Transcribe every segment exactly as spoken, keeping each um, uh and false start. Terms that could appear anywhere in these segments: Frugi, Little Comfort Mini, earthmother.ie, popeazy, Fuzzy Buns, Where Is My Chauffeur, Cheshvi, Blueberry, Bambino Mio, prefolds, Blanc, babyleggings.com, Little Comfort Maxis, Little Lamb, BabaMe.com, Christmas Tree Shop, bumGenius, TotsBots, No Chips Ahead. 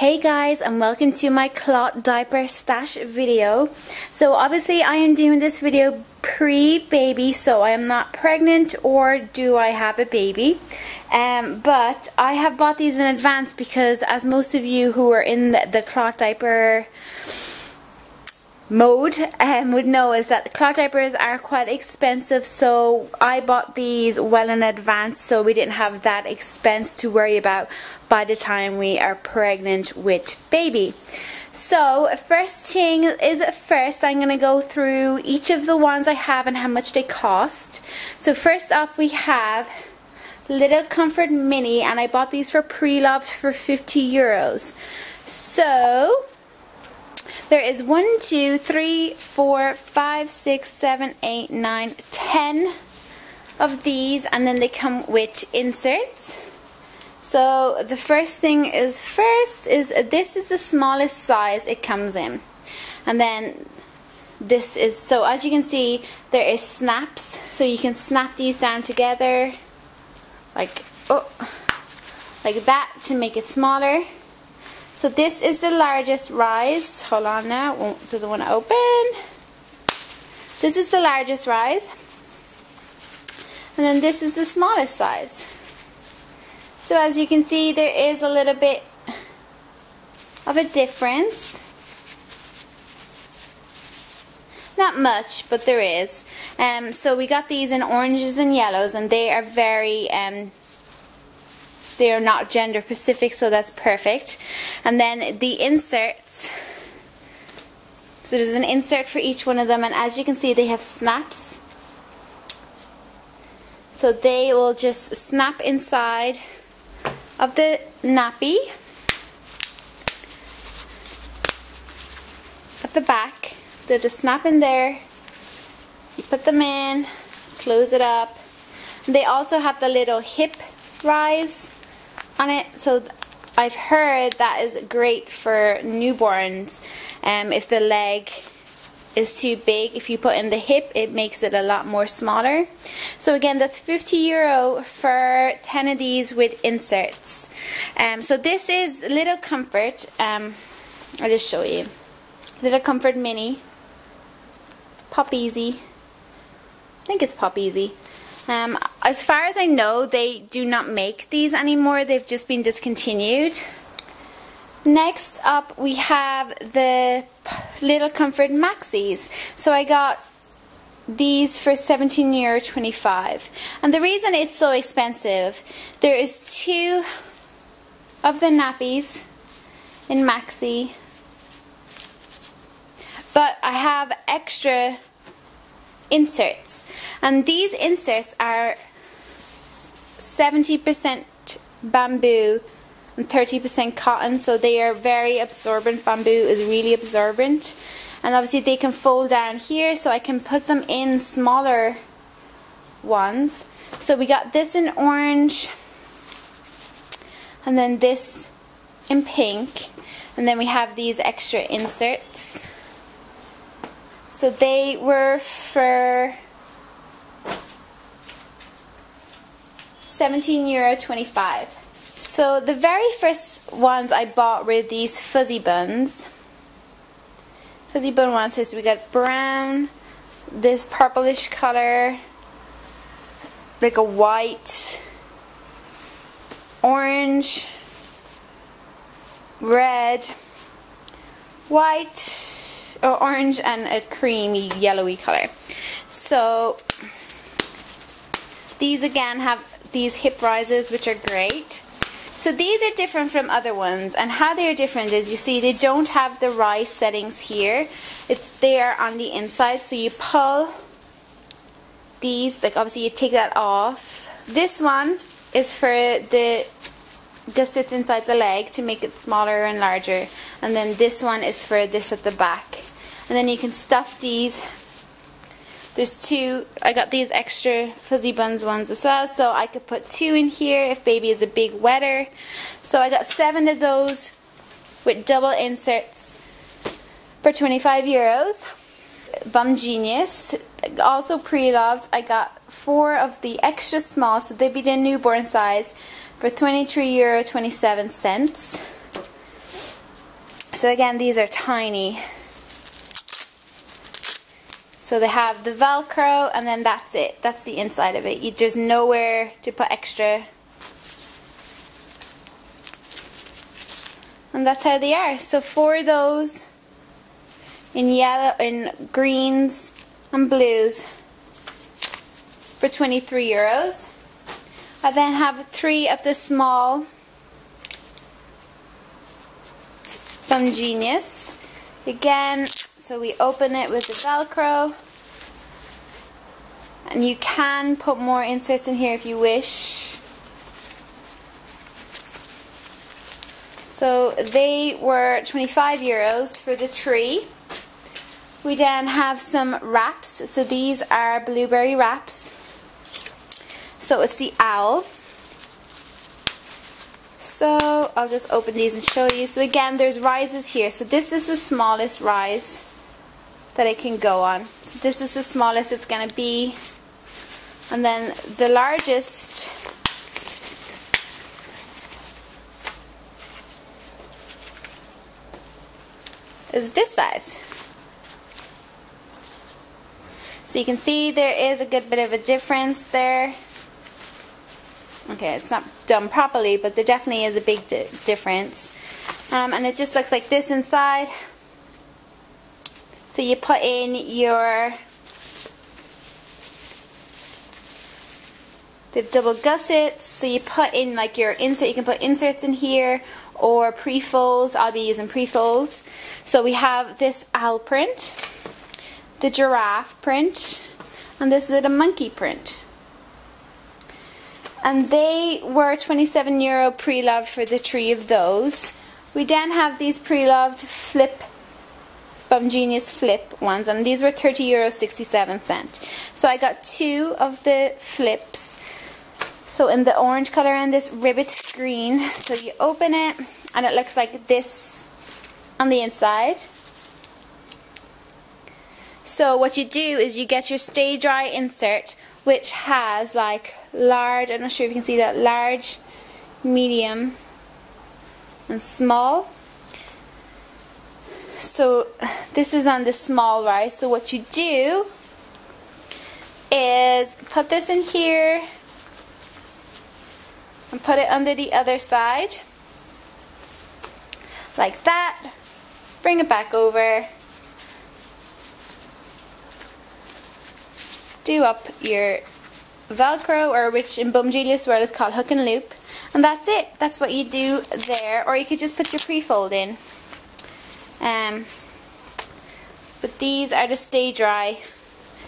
Hey guys, and welcome to my clot diaper stash video. So obviously I am doing this video pre-baby, so I am not pregnant or do I have a baby. Um, but I have bought these in advance because as most of you who are in the, the clot diaper mode um, would know, is that the clot diapers are quite expensive, so I bought these well in advance so we didn't have that expense to worry about by the time we are pregnant with baby. So first thing is first, I'm going to go through each of the ones I have and how much they cost. So first up we have Little Comfort Mini, and I bought these for pre-loved for fifty euros. So there is one, two, three, four, five, six, seven, eight, nine, ten of these, and then they come with inserts. So the first thing is first is this is the smallest size it comes in, and then this is, so as you can see there is snaps, so you can snap these down together like oh like that to make it smaller. So this is the largest rise. Hold on now, it doesn't want to open. This is the largest rise. And then this is the smallest size. So as you can see, there is a little bit of a difference. Not much, but there is. Um, so we got these in oranges and yellows, and they are very... Um, They are not gender specific, so that's perfect. And then the inserts. So there's an insert for each one of them, and as you can see, they have snaps. So they will just snap inside of the nappy at the back. They'll just snap in there. You put them in, close it up. And they also have the little hip rise on it, so I've heard that is great for newborns. Um, if the leg is too big, if you put in the hip, it makes it a lot more smaller. So again, that's fifty euro for ten of these with inserts. Um, so this is Little Comfort. Um, I'll just show you Little Comfort Mini. Pop Easy. I think it's Pop Easy. Um, as far as I know, they do not make these anymore. They've just been discontinued. Next up, we have the Little Comfort Maxis. So I got these for seventeen euro twenty-five. And the reason it's so expensive, there is two of the nappies in maxi, but I have extra inserts. And these inserts are seventy percent bamboo and thirty percent cotton, so they are very absorbent. Bamboo is really absorbent. And obviously they can fold down here, so I can put them in smaller ones. So we got this in orange, and then this in pink, and then we have these extra inserts. So they were for seventeen euro twenty-five. So the very first ones I bought were these Fuzzy Buns. Fuzzy Bun ones, so we got brown, this purplish color, like a white, orange, red, white, or orange, and a creamy yellowy color. So these again have these hip rises, which are great. So these are different from other ones, and how they are different is, you see, they don't have the rise settings here. It's there on the inside, so you pull these, like obviously you take that off. This one is for the, just sits inside the leg to make it smaller and larger, and then this one is for this at the back. And then you can stuff these. There's two, I got these extra Fuzzy Buns ones as well, so I could put two in here if baby is a big wetter. So I got seven of those with double inserts for twenty-five euros. bumGenius, also pre-loved, I got four of the extra small, so they'd be the newborn size, for twenty-three euro twenty-seven cents. So again, these are tiny. So they have the Velcro, and then that's it. That's the inside of it. You, there's nowhere to put extra. And that's how they are. So four of those in yellow, in greens and blues for twenty-three euros. I then have three of the small bumGenius. Again, so we open it with the Velcro, and you can put more inserts in here if you wish. So they were twenty-five euros for the tree. We then have some wraps. So these are blueberry wraps. So it's the owl. So I'll just open these and show you. So again, there's rises here. So this is the smallest rise that I can go on. So this is the smallest it's going to be, and then the largest is this size. So you can see there is a good bit of a difference there. Okay, it's not done properly, but there definitely is a big di difference. Um, and it just looks like this inside. So you put in your... the double gussets, so you put in like your insert. You can put inserts in here or pre-folds. I'll be using pre-folds. So we have this owl print, the giraffe print, and this little monkey print. And they were twenty-seven euro pre-loved for the three of those. We then have these pre-loved flip, bumGenius flip ones, and these were thirty euro sixty-seven cent. So I got two of the flips. So in the orange color and this ribbit green. So you open it, and it looks like this on the inside. So what you do is you get your stay dry insert, which has like large, I'm not sure if you can see that, large, medium, and small. So this is on the small rise. So what you do is put this in here and put it under the other side like that. Bring it back over. Do up your Velcro, or which in bumGenius world is called hook and loop, and that's it. That's what you do there, or you could just put your pre-fold in. Um, but these are the stay dry.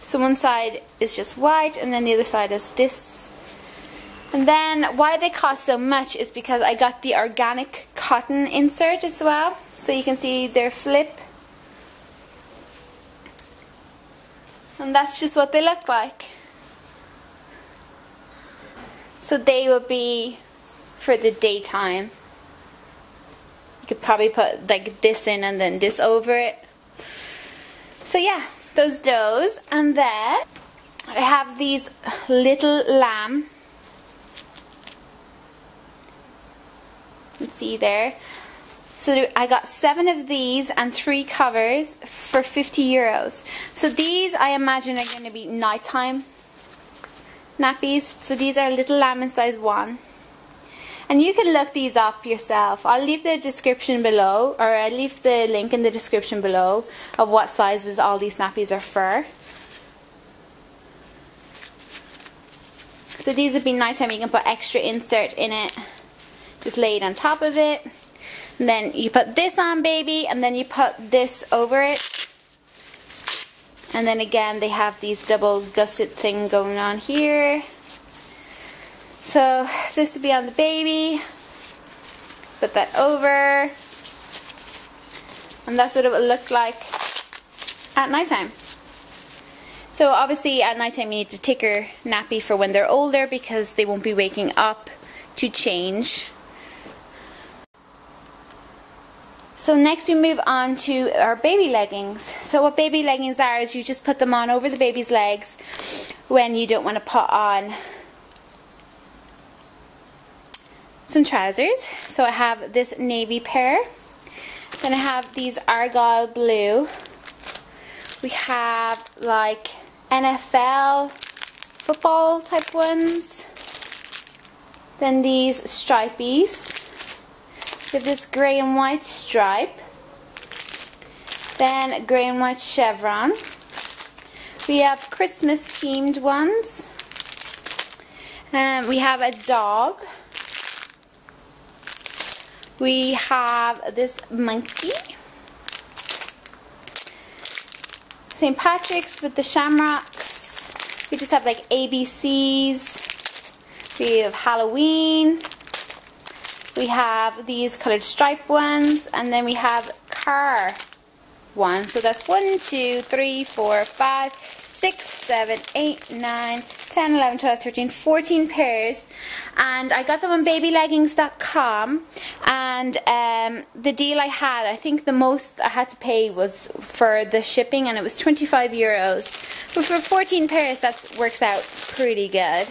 So one side is just white, and then the other side is this. And then why they cost so much is because I got the organic cotton insert as well. So you can see their flip. And that's just what they look like. So they will be for the daytime. You could probably put like this in and then this over it. So yeah, those does. And then I have these little lamb. Let's see there. So I got seven of these and three covers for fifty euros. So these I imagine are going to be nighttime nappies. So these are little lamb in size one. And you can look these up yourself. I'll leave the description below, or I'll leave the link in the description below of what sizes all these nappies are for. So these would be nighttime. You can put extra insert in it. Just lay it on top of it. And then you put this on, baby, and then you put this over it. And then again, they have these double gusset thing going on here. So this would be on the baby. Put that over. And that's what it would look like at nighttime. So obviously at nighttime you need to take your nappy for when they're older, because they won't be waking up to change. So next we move on to our baby leggings. So what baby leggings are is you just put them on over the baby's legs when you don't want to put on some trousers. So I have this navy pair, Then I have these Argyle Blue. We have like N F L football type ones. Then these stripies. We have this grey and white stripe. Then grey and white chevron. We have Christmas themed ones. Um, we have a dog. We have this monkey. Saint Patrick's with the shamrocks. We just have like A B Cs. We have Halloween. We have these coloured stripe ones. And then we have car ones. So that's one, two, three, four, five, six, seven, eight, nine, ten, eleven, twelve, thirteen, fourteen pairs, and I got them on baby leggings dot com, and um, the deal I had, I think the most I had to pay was for the shipping, and it was twenty-five euros, but for fourteen pairs that works out pretty good.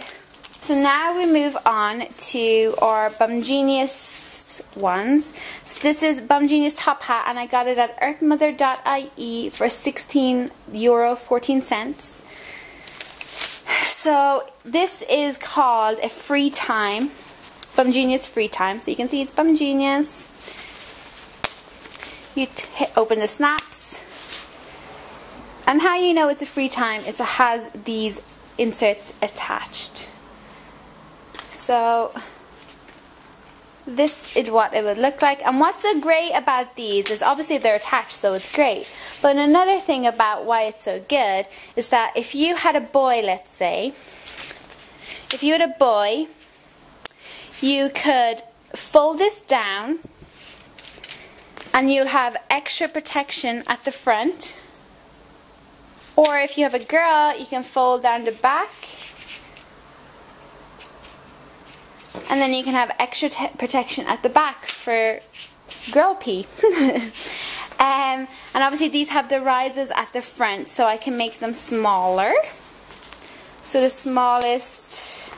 So now we move on to our bumGenius ones. So this is bumGenius top hat, and I got it at earth mother dot I E for sixteen euro fourteen cents. So this is called a free time, bumGenius free time. So you can see it's bumGenius. You hit open the snaps, and how you know it's a free time is it has these inserts attached. So this is what it would look like. And what's so great about these is obviously they're attached, so it's great. But another thing about why it's so good is that if you had a boy, let's say, if you had a boy, you could fold this down and you'll have extra protection at the front. Or if you have a girl, you can fold down the back, and then you can have extra t protection at the back for girl pee. um, and obviously these have the risers at the front, so I can make them smaller. So the smallest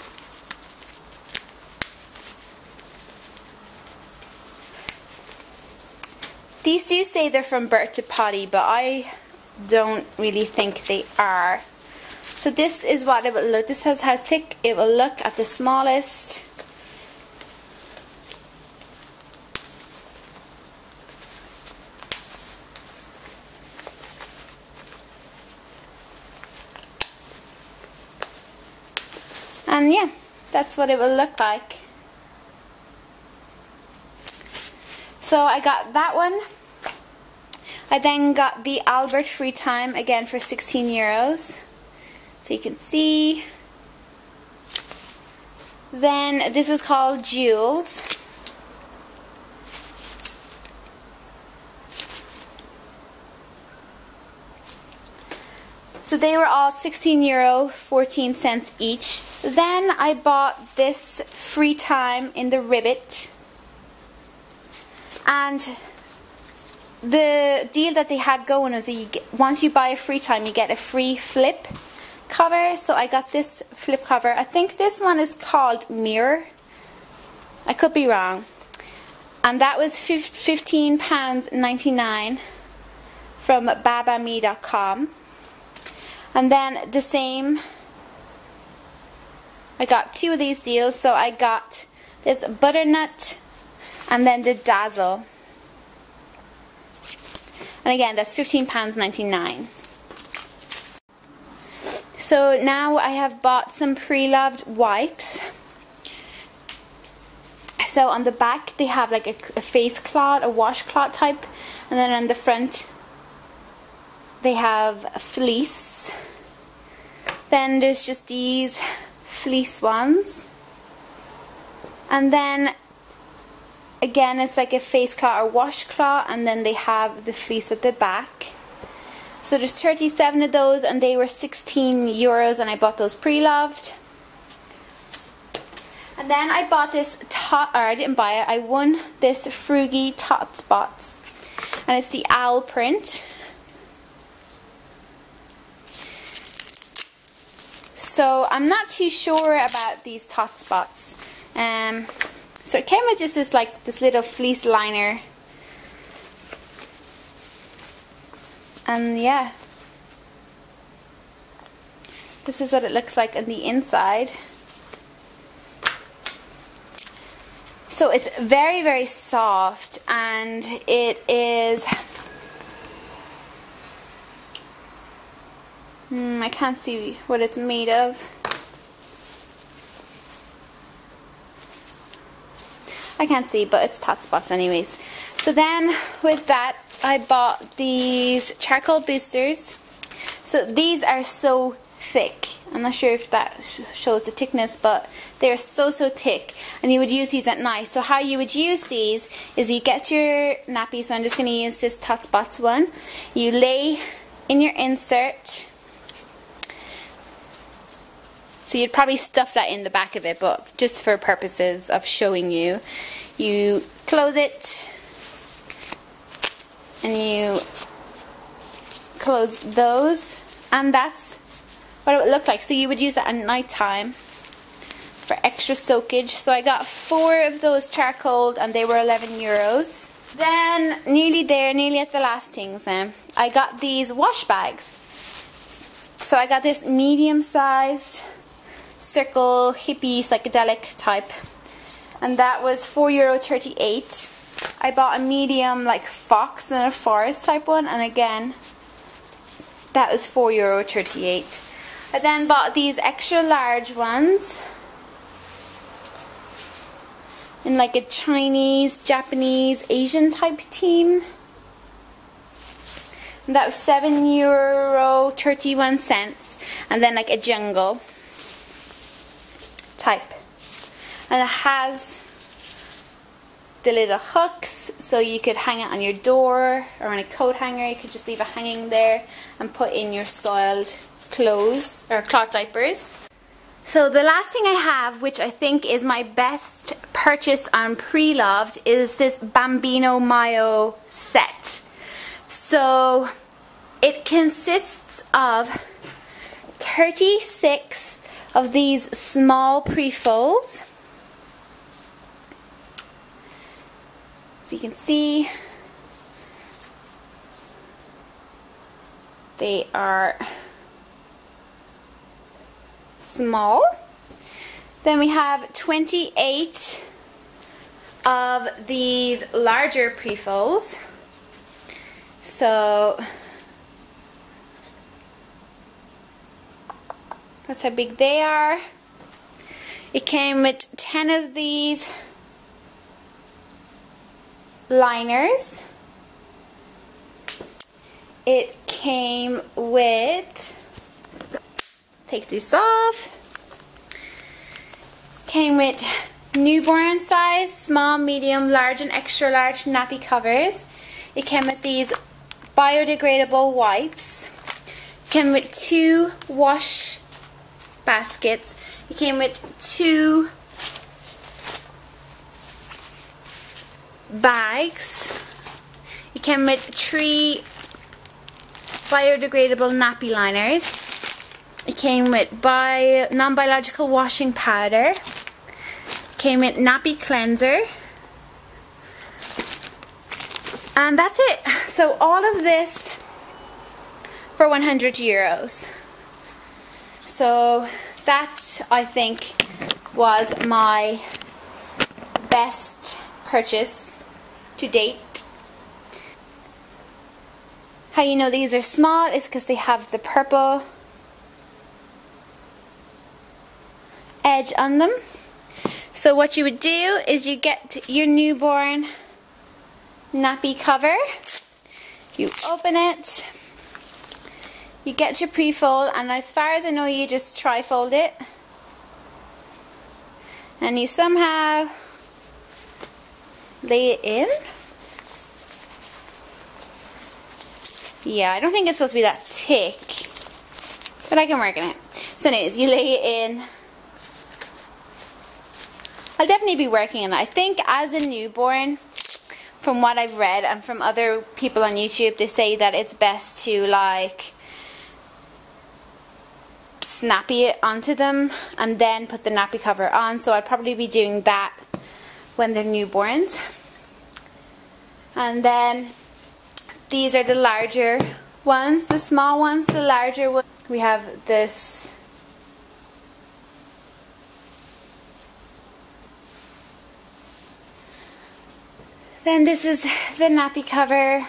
these do say they're from birth to potty, but I don't really think they are. So this is what it will look. This is how thick it will look at the smallest. And yeah, that's what it will look like. So I got that one. I then got the Albert free time again for sixteen euros. So you can see. Then this is called Jewels. So they were all sixteen euro fourteen cents each. Then I bought this free time in the Ribbit, and the deal that they had going was that you get, once you buy a free time you get a free flip cover. So I got this flip cover. I think this one is called Mirror, I could be wrong, and that was fifteen pounds ninety-nine from baba me dot com. And then the same, I got two of these deals, so I got this Butternut and then the Dazzle. And again, that's fifteen pounds ninety-nine. So now I have bought some pre-loved wipes. So on the back they have like a, a face cloth, a washcloth type, and then on the front they have a fleece. Then there's just these fleece ones, and then again it's like a face cloth or washcloth, and then they have the fleece at the back. So there's thirty-seven of those, and they were sixteen euros, and I bought those pre-loved. And then I bought this tot, or I didn't buy it, I won this Frugi TotsBots, and it's the owl print. So I'm not too sure about these TotsBots. Um, so it came with just this like this little fleece liner. And yeah, this is what it looks like on the inside. So it's very, very soft, and it is, mm, I can't see what it's made of. I can't see, but it's TotsBots anyways. So then with that, I bought these charcoal boosters. So these are so thick. I'm not sure if that sh shows the thickness, but they're so, so thick, and you would use these at night. So how you would use these is you get your nappy, so I'm just going to use this TotsBots one. You lay in your insert. So you'd probably stuff that in the back of it, but just for purposes of showing you, you close it, and you close those, and that's what it would look like. So you would use that at night time for extra soakage. So I got four of those charcoal, and they were eleven euros. Then nearly there, nearly at the last things then, I got these wash bags. So I got this medium sized circle hippie psychedelic type, and that was four euro thirty-eight. I bought a medium like fox and a forest type one, and again that was four euro thirty-eight. I then bought these extra large ones in like a Chinese, Japanese, Asian type theme, and that was seven euro thirty-one cents, and then like a jungle type, and it has the little hooks, so you could hang it on your door or on a coat hanger. You could just leave it hanging there and put in your soiled clothes or cloth diapers. So the last thing I have, which I think is my best purchase on Pre-Loved, is this Bambino Mio set. So it consists of thirty-six of these small pre-folds. You can see they are small. Then we have twenty-eight of these larger pre-folds. So that's how big they are. It came with ten of these liners. It came with, take this off, came with newborn size, small, medium, large and extra large nappy covers. It came with these biodegradable wipes. It came with two wash baskets. It came with two bags. It came with three biodegradable nappy liners. It came with bio, non-biological washing powder. It came with nappy cleanser. And that's it. So all of this for one hundred euros. So that, I think, was my best purchase to date. How you know these are small is because they have the purple edge on them. So what you would do is you get your newborn nappy cover, you open it, you get your pre-fold, and as far as I know you just tri-fold it, and you somehow lay it in. Yeah, I don't think it's supposed to be that thick, but I can work on it. So anyways, you lay it in. I'll definitely be working on it. I think as a newborn, from what I've read and from other people on YouTube, they say that it's best to like snappy it onto them and then put the nappy cover on. So I'll probably be doing that when they're newborns. And then these are the larger ones, the small ones, the larger ones. We have this . Then this is the nappy cover,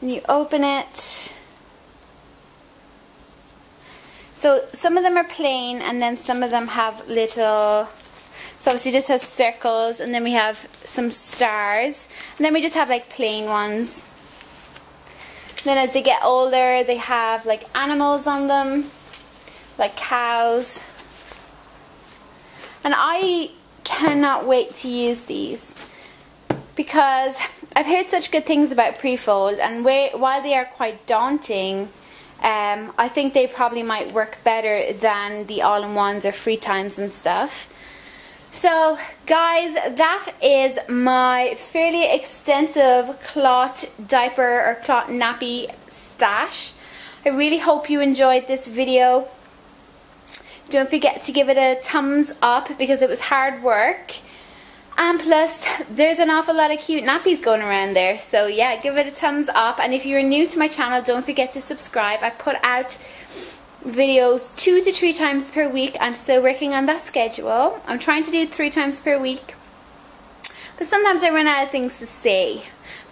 and you open it. So some of them are plain, and then some of them have little, so obviously this has circles, and then we have some stars, and then we just have like plain ones. Then as they get older, they have like animals on them, like cows. And I cannot wait to use these, because I've heard such good things about pre-fold, and while they are quite daunting, um, I think they probably might work better than the all-in-ones or free times and stuff. So guys, that is my fairly extensive clot diaper or clot nappy stash. I really hope you enjoyed this video. Don't forget to give it a thumbs up, because it was hard work. And plus, there's an awful lot of cute nappies going around there. So yeah, give it a thumbs up. And if you're new to my channel, don't forget to subscribe. I put out videos two to three times per week. I'm still working on that schedule. I'm trying to do three times per week, but sometimes I run out of things to say.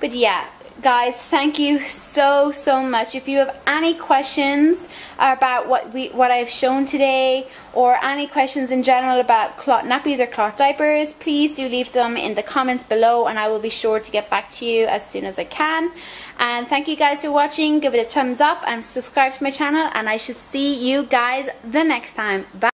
But yeah, guys, thank you so so much. If you have any questions about what we what I've shown today, or any questions in general about clot nappies or clot diapers, please do leave them in the comments below, and I will be sure to get back to you as soon as I can. And thank you guys for watching. Give it a thumbs up and subscribe to my channel, and I should see you guys the next time. Bye.